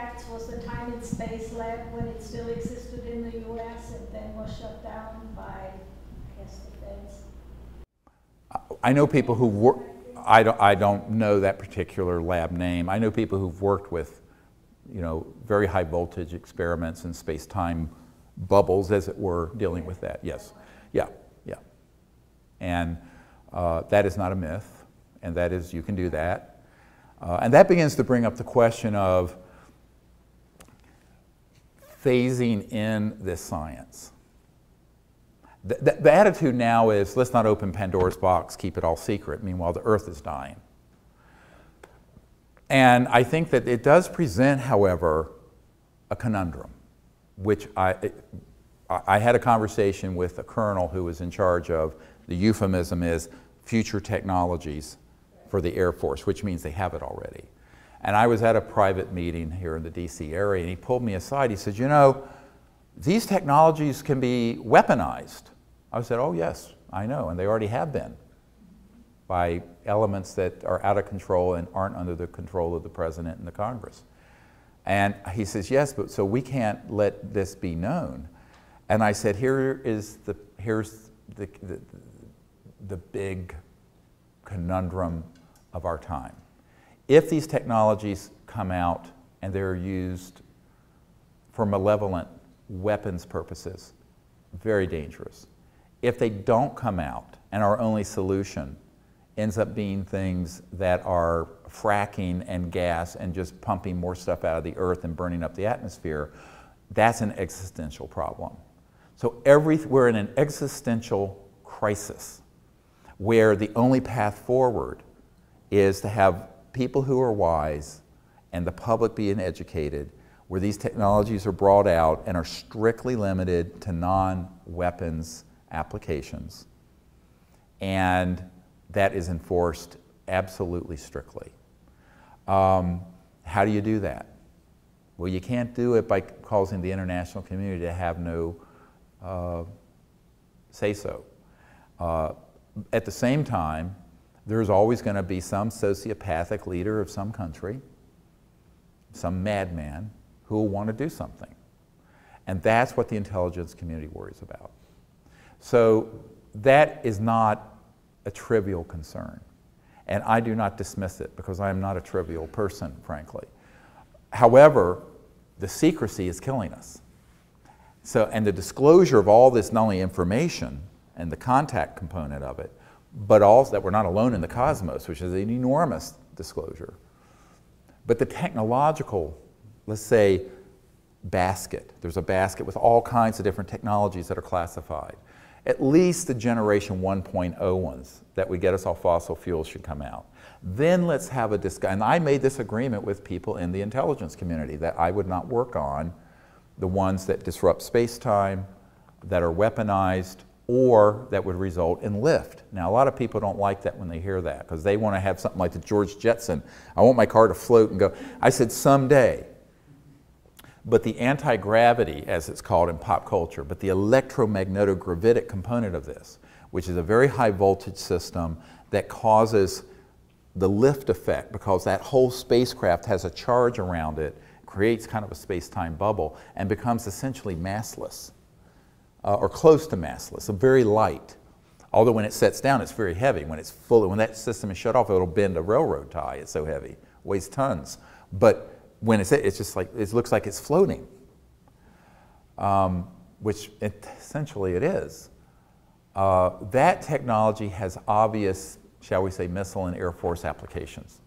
Acts was the Time and Space Lab when it still existed in the US and then was shut down by, I guess, the feds. I know people who work, I don't know that particular lab name. I know people who've worked with, you know, very high voltage experiments in space-time bubbles, as it were, dealing with that. Yes. Yeah, yeah. And that is not a myth, and that is, you can do that. And that begins to bring up the question of phasing in this science. The attitude now is, let's not open Pandora's box, keep it all secret. Meanwhile, the Earth is dying. And I think that it does present, however, a conundrum, which I had a conversation with a colonel who was in charge of, the euphemism is, future technologies for the Air Force, which means they have it already. And I was at a private meeting here in the DC area, and he pulled me aside. He said, you know, these technologies can be weaponized. I said, oh yes, I know, and they already have been by elements that are out of control and aren't under the control of the President and the Congress. And he says, yes, but so we can't let this be known. And I said, here's the big conundrum of our time. If these technologies come out and they're used for malevolent weapons purposes, very dangerous. If they don't come out and our only solution ends up being things that are fracking and gas and just pumping more stuff out of the earth and burning up the atmosphere, that's an existential problem. So we're in an existential crisis where the only path forward is to have people who are wise and the public being educated, where these technologies are brought out and are strictly limited to non-weapons applications, and that is enforced absolutely strictly. How do you do that? Well, you can't do it by causing the international community to have no say-so. At the same time, there's always going to be some sociopathic leader of some country, some madman, who will want to do something. And that's what the intelligence community worries about. So that is not a trivial concern. And I do not dismiss it, because I am not a trivial person, frankly. However, the secrecy is killing us. So, and the disclosure of all this, not only information and the contact component of it, but also that we're not alone in the cosmos, which is an enormous disclosure. But the technological, let's say, basket, there's a basket with all kinds of different technologies that are classified. At least the generation 1.0 ones that would get us off fossil fuels should come out. Then let's have a discussion. And I made this agreement with people in the intelligence community that I would not work on the ones that disrupt space-time, that are weaponized, or that would result in lift. Now, a lot of people don't like that when they hear that, because they want to have something like the George Jetson. I want my car to float and go. I said, someday. But the anti-gravity, as it's called in pop culture, but the electromagnetogravitic component of this, which is a very high voltage system that causes the lift effect, because that whole spacecraft has a charge around it, creates kind of a space-time bubble, and becomes essentially massless. Or close to massless, so very light. Although when it sets down, it's very heavy. When it's full, when that system is shut off, it'll bend a railroad tie. It's so heavy, weighs tons. But when it's just like, it looks like it's floating, which essentially it is. That technology has obvious, shall we say, missile and Air Force applications.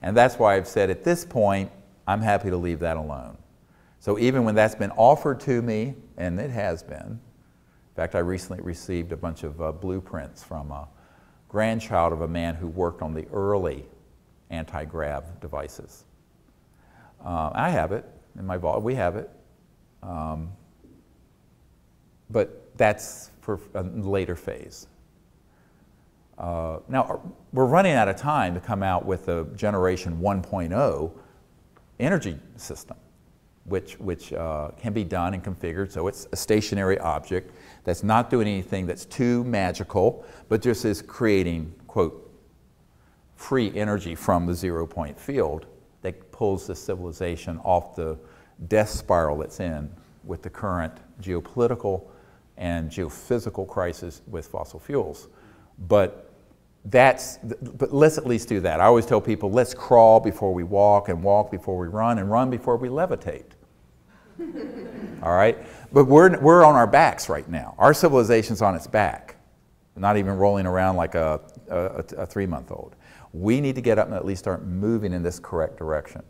And that's why I've said at this point, I'm happy to leave that alone. So even when that's been offered to me, and it has been, in fact, I recently received a bunch of blueprints from a grandchild of a man who worked on the early anti-grav devices. I have it in my vault, we have it. But that's for a later phase. Now, we're running out of time to come out with a generation 1.0 energy system, which can be done and configured so it's a stationary object that's not doing anything that's too magical, but just is creating, quote, free energy from the zero-point field that pulls the civilization off the death spiral it's in with the current geopolitical and geophysical crisis with fossil fuels. But let's at least do that. I always tell people, let's crawl before we walk, and walk before we run, and run before we levitate. All right? But we're on our backs right now. Our civilization's on its back, not even rolling around like a three-month-old. We need to get up and at least start moving in this correct direction.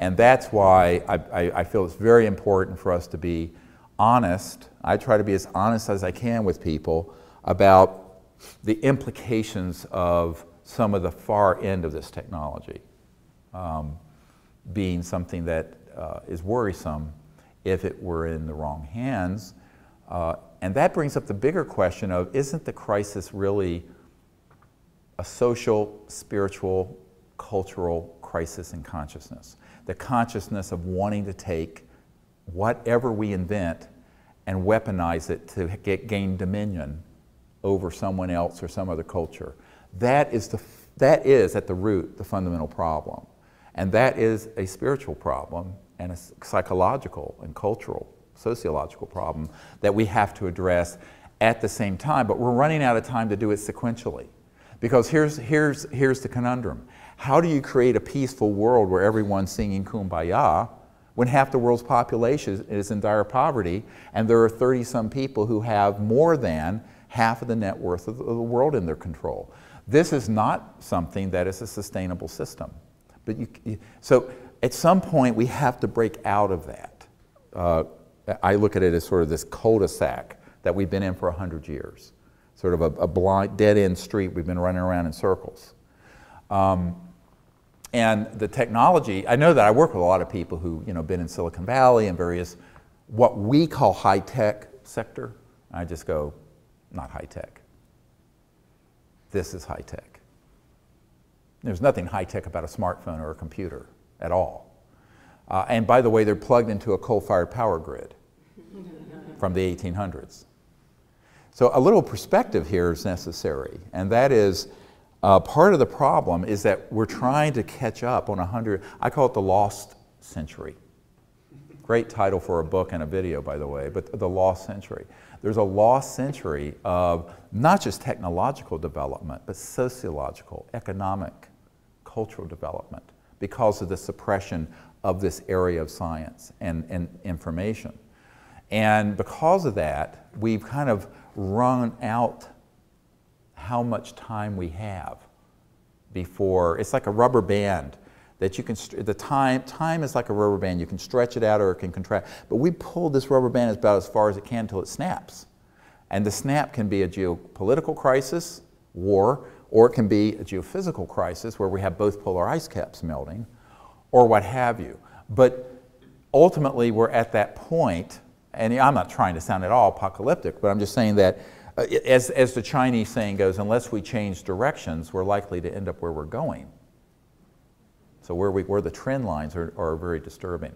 And that's why I feel it's very important for us to be honest. I try to be as honest as I can with people about the implications of some of the far end of this technology being something that is worrisome if it were in the wrong hands. And that brings up the bigger question of, isn't the crisis really a social, spiritual, cultural crisis in consciousness? The consciousness of wanting to take whatever we invent and weaponize it to gain dominion over someone else or some other culture. That is at the root the fundamental problem. And that is a spiritual problem and a psychological and cultural, sociological problem that we have to address at the same time. But we're running out of time to do it sequentially. Because here's the conundrum. How do you create a peaceful world where everyone's singing Kumbaya when half the world's population is in dire poverty and there are 30-some people who have more than half of the net worth of the world in their control? This is not something that is a sustainable system. But so at some point, we have to break out of that. I look at it as sort of this cul-de-sac that we've been in for 100 years, sort of a blind, dead-end street. We've been running around in circles. And the technology, I know that I work with a lot of people who, been in Silicon Valley and various, what we call high-tech sector. I just go, not high-tech. This is high-tech. There's nothing high-tech about a smartphone or a computer at all. And by the way, they're plugged into a coal-fired power grid from the 1800s. So a little perspective here is necessary, and that is, part of the problem is that we're trying to catch up on 100, I call it the lost century. Great title for a book and a video, by the way, but the lost century. There's a lost century of not just technological development, but sociological, economic, cultural development because of the suppression of this area of science and information. And because of that, we've kind of run out how much time we have before. It's like a rubber band that you can, time is like a rubber band. You can stretch it out or it can contract. But we pulled this rubber band about as far as it can until it snaps. And the snap can be a geopolitical crisis, war, or it can be a geophysical crisis where we have both polar ice caps melting, or what have you. But ultimately, we're at that point, and I'm not trying to sound at all apocalyptic, but I'm just saying that as the Chinese saying goes, unless we change directions, we're likely to end up where we're going. So where the trend lines are very disturbing.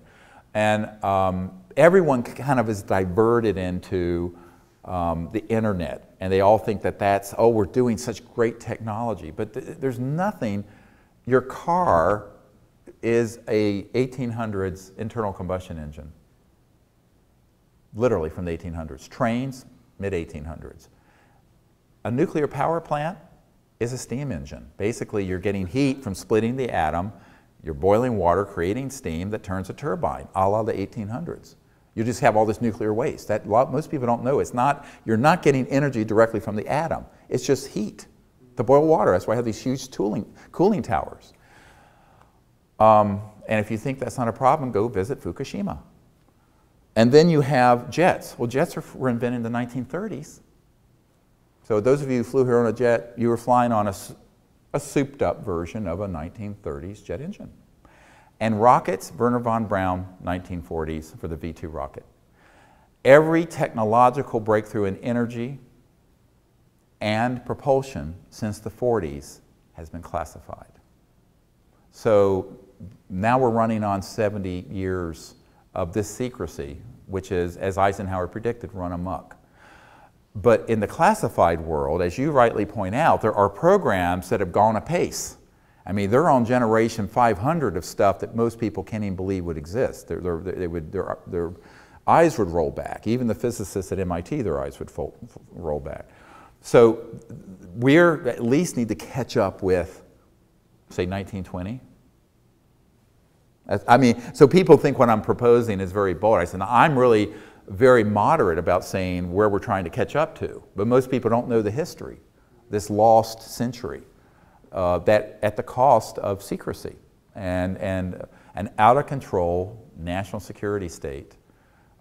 And everyone kind of is diverted into the internet, and they all think that that's, oh, we're doing such great technology. But there's nothing. Your car is a 1800s internal combustion engine, literally from the 1800s. Trains, mid-1800s. A nuclear power plant is a steam engine. Basically, you're getting heat from splitting the atom, you're boiling water, creating steam that turns a turbine, a la the 1800s. You just have all this nuclear waste. Most people don't know. It's not, you're not getting energy directly from the atom. It's just heat to boil water. That's why I have these huge cooling towers. And if you think that's not a problem, go visit Fukushima. And then you have jets. Well, jets were invented in the 1930s. So those of you who flew here on a jet, you were flying on a souped-up version of a 1930s jet engine. And rockets, Wernher von Braun, 1940s for the V2 rocket. Every technological breakthrough in energy and propulsion since the 40s has been classified. So now we're running on 70 years of this secrecy, which is, as Eisenhower predicted, run amok. But in the classified world, as you rightly point out, there are programs that have gone apace I mean, they're on generation 500 of stuff that most people can't even believe would exist. Their eyes would roll back. Even the physicists at MIT, their eyes would roll back. So we at least need to catch up with, say, 1920. I mean, so people think what I'm proposing is very bold. I said, I'm really very moderate about saying where we're trying to catch up to. But most people don't know the history, this lost century, that at the cost of secrecy and an out-of-control national security state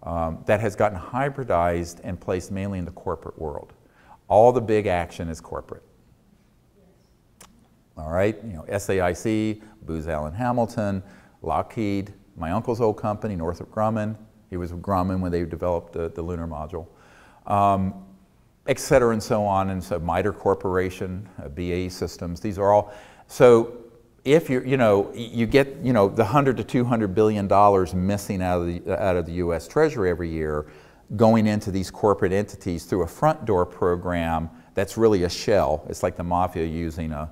that has gotten hybridized and placed mainly in the corporate world. All the big action is corporate. All right, you know, SAIC, Booz Allen Hamilton, Lockheed, my uncle's old company, Northrop Grumman. He was with Grumman when they developed the Lunar Module, et cetera, and so on. And so MITRE Corporation, BAE Systems, these are all. So if you you get the $100 to $200 billion missing out of the U.S. Treasury every year, going into these corporate entities through a front door program that's really a shell. It's like the mafia using a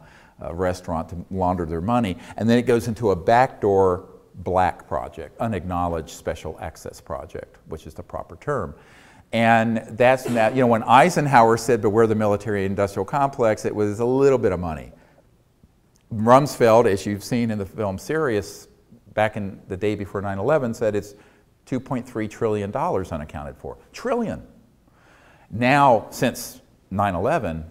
restaurant to launder their money, and then it goes into a backdoor black project, unacknowledged special access project, which is the proper term. And that's that, when Eisenhower said, "Beware the military industrial complex," it was a little bit of money. Rumsfeld, as you've seen in the film Sirius, back in the day before 9/11, said it's $2.3 trillion unaccounted for. Trillion. Now, since 9/11,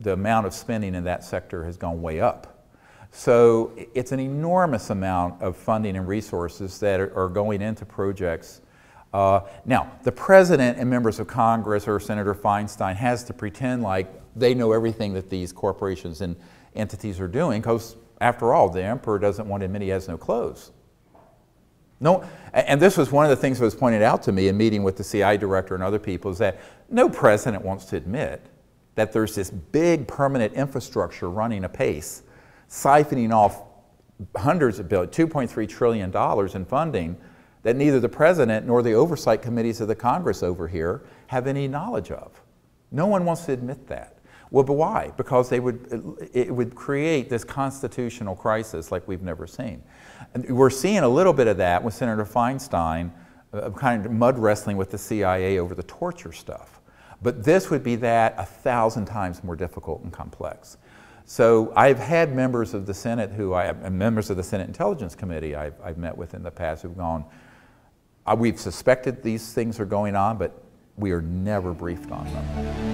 the amount of spending in that sector has gone way up. So it's an enormous amount of funding and resources that are going into projects. Now, the President and members of Congress or Senator Feinstein has to pretend like they know everything that these corporations and entities are doing, because after all, the emperor doesn't want to admit he has no clothes. No, and this was one of the things that was pointed out to me in meeting with the CIA director and other people, is that no president wants to admit that there's this big permanent infrastructure running apace, siphoning off hundreds of billions, $2.3 trillion in funding that neither the President nor the oversight committees of the Congress over here have any knowledge of. No one wants to admit that. Well, but why? Because it would create this constitutional crisis like we've never seen. And we're seeing a little bit of that with Senator Feinstein, kind of mud wrestling with the CIA over the torture stuff. But this would be that 1,000 times more difficult and complex. So I've had members of the Senate members of the Senate Intelligence Committee I've met with in the past who've gone, we've suspected these things are going on, but we are never briefed on them.